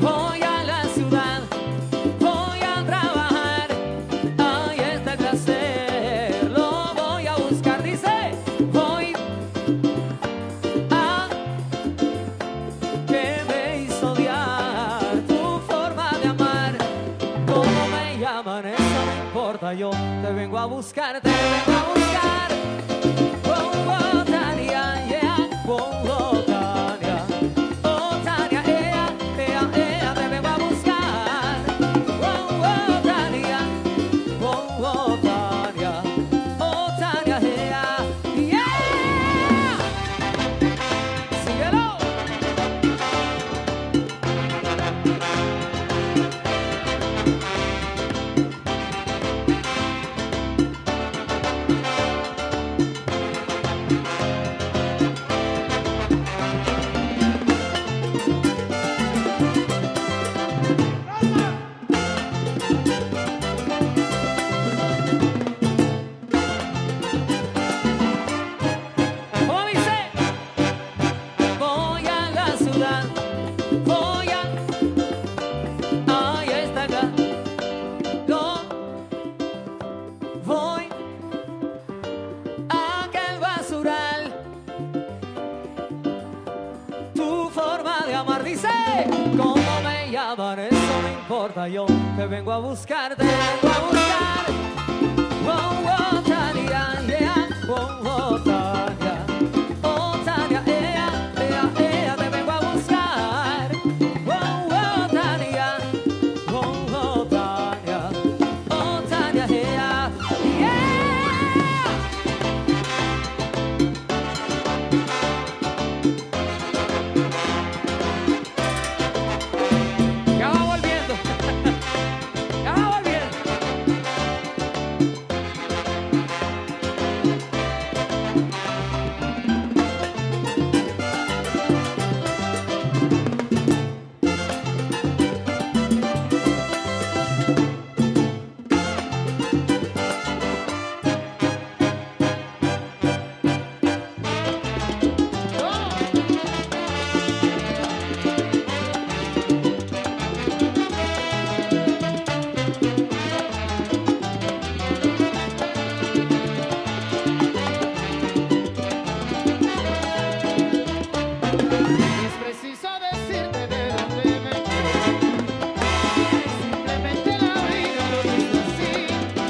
voy a la ciudad, voy a trabajar, hay esta clase, lo voy a buscar, dice, voy a que me hizo odiar tu forma de amar, cómo me llaman, eso no importa, yo te vengo a buscar, te vengo a buscar. Dice, ¿cómo me llaman? Eso no importa, yo te vengo a buscar, te vengo a buscar. Oh, oh, Tania, yeah, oh, oh, Tania. Oh, Tania, yeah, yeah, yeah, te vengo a buscar. Oh, oh, Tania, oh, oh, Tania. Oh, Tania, yeah, yeah.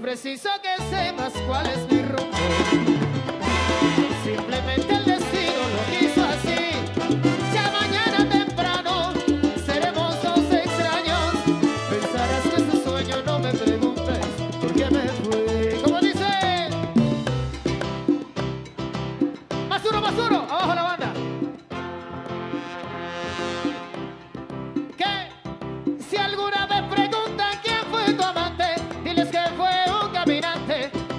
Preciso que sepas cuál es mi rumbo, simplemente el destino lo hizo así. Ya mañana temprano seremos dos extraños. Pensarás que es un sueño, no me preguntes por qué me fui. Como dice, más uno, abajo la banda. Que si alguna vez preguntan quién fue tu amante, diles que fue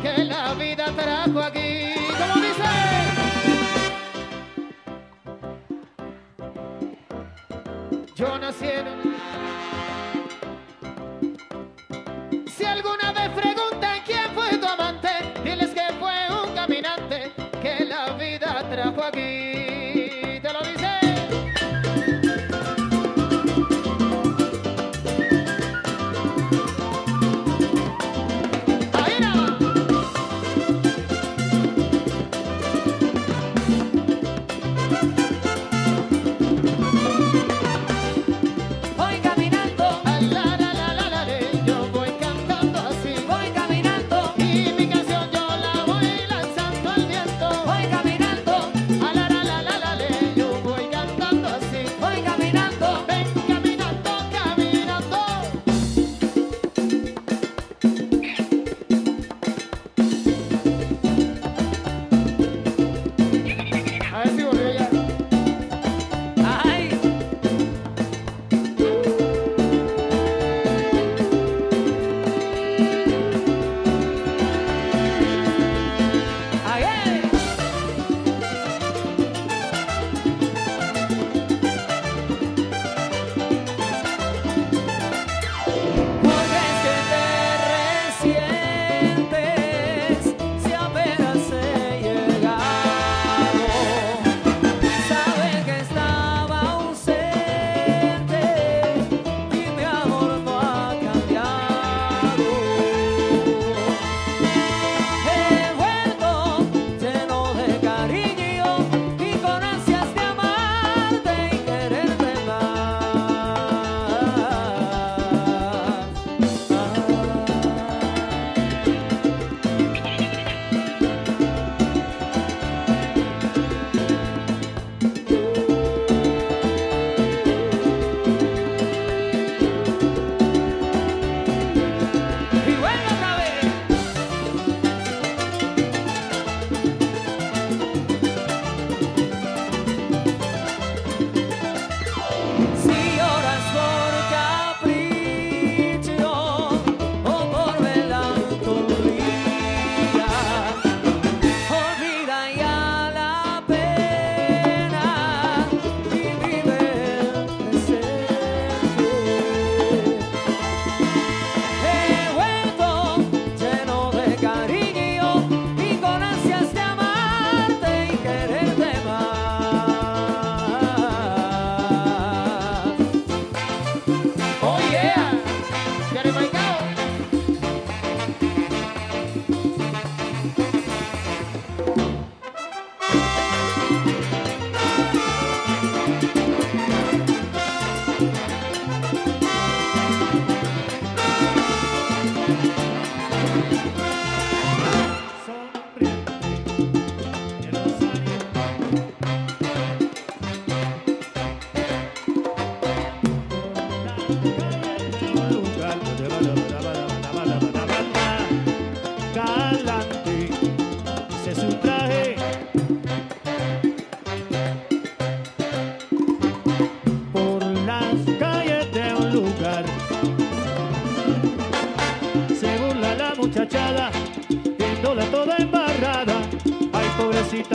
que la vida trajo aquí. ¿Cómo dice? Yo nací en un... Si alguna vez preguntan quién fue tu amante, diles que fue un caminante que la vida trajo aquí.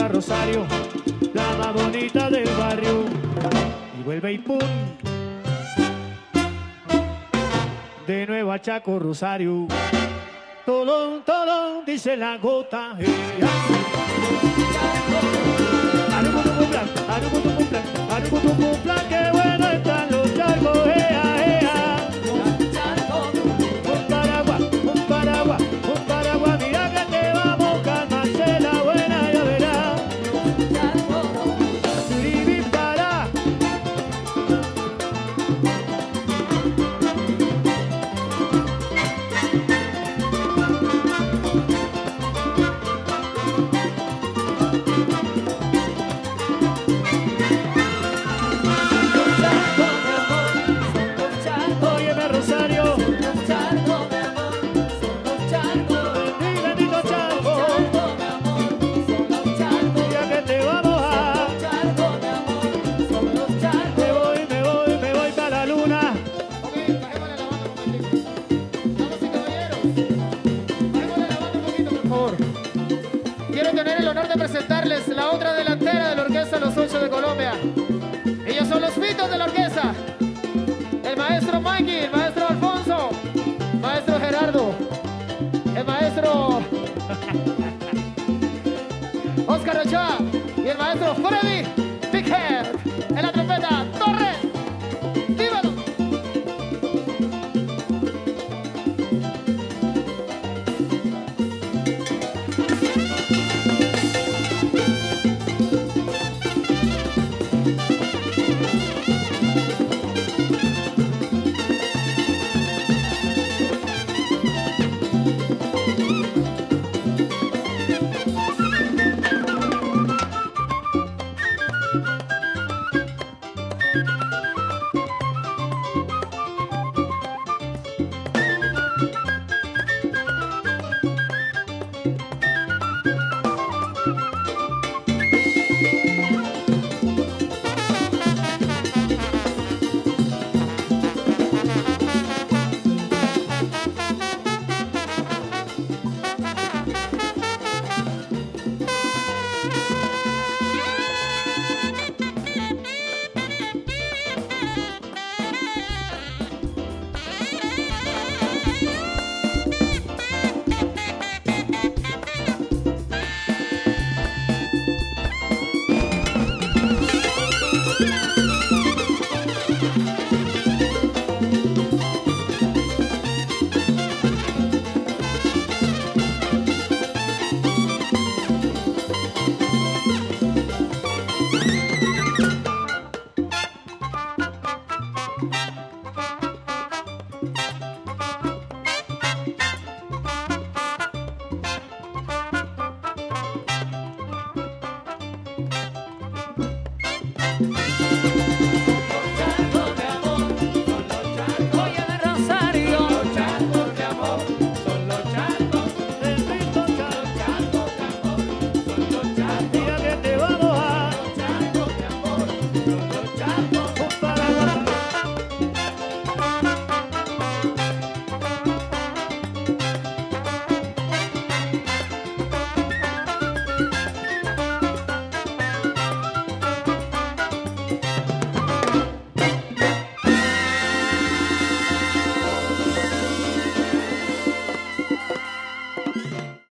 Rosario, la más bonita del barrio, y vuelve y pum, de nuevo a Chaco Rosario, tolón, tolón, dice la gota, arugutucumplan, qué bueno están los charcos,